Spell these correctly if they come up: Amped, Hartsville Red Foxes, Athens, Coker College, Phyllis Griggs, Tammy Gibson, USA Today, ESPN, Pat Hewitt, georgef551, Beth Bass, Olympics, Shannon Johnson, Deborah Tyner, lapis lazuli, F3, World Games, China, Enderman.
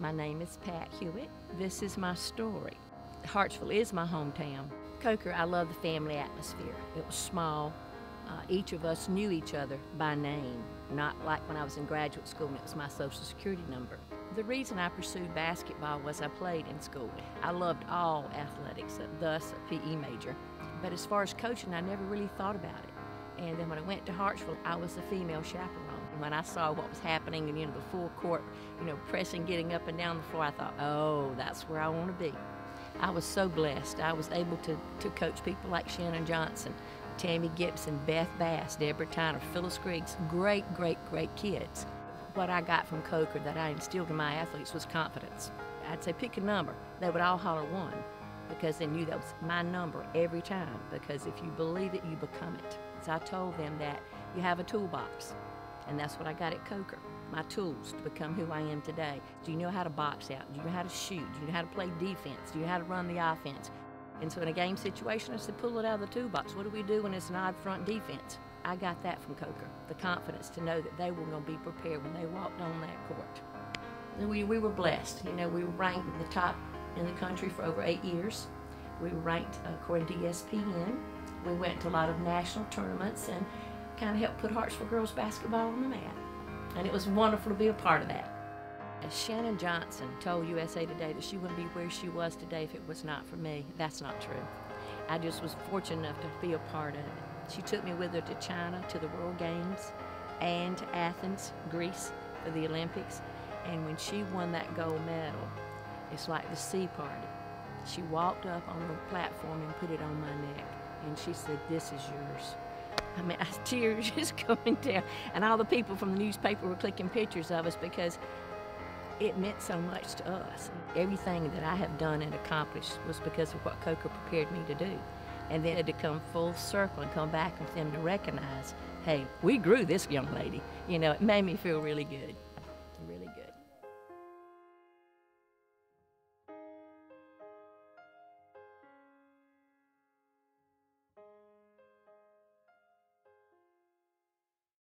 My name is Pat Hewitt. This is my story. Hartsville is my hometown. Coker, I love the family atmosphere. It was small. Each of us knew each other by name, not like when I was in graduate school and it was my social security number. The reason I pursued basketball was I played in school. I loved all athletics, thus a PE major. But as far as coaching, I never really thought about it. And then when I went to Hartsville, I was a female chaperone. When I saw what was happening and, the full court, pressing, getting up and down the floor, I thought, oh, that's where I want to be. I was so blessed. I was able to coach people like Shannon Johnson, Tammy Gibson, Beth Bass, Deborah Tyner, Phyllis Griggs, great, great, great kids. What I got from Coker that I instilled in my athletes was confidence. I'd say pick a number. They would all holler one because they knew that was my number every time, because if you believe it, you become it. So I told them that you have a toolbox. And that's what I got at Coker, my tools to become who I am today. Do you know how to box out? Do you know how to shoot? Do you know how to play defense? Do you know how to run the offense? And so in a game situation, I said, pull it out of the toolbox. What do we do when it's an odd front defense? I got that from Coker, the confidence to know that they were going to be prepared when they walked on that court. And we were blessed. We were ranked the top in the country for over 8 years. We were ranked according to ESPN. We went to a lot of national tournaments and kind of helped put Hartsville girls basketball on the map. And it was wonderful to be a part of that. As Shannon Johnson told USA Today that she wouldn't be where she was today if it was not for me. That's not true. I just was fortunate enough to be a part of it. She took me with her to China, to the World Games, and to Athens, Greece, for the Olympics. And when she won that gold medal, it's like the sea party. She walked up on the platform and put it on my neck. And she said, "This is yours." I mean, tears just coming down. And all the people from the newspaper were clicking pictures of us because it meant so much to us. Everything that I have done and accomplished was because of what Coker prepared me to do. And then to come full circle and come back with them to recognize, hey, we grew this young lady. It made me feel really good.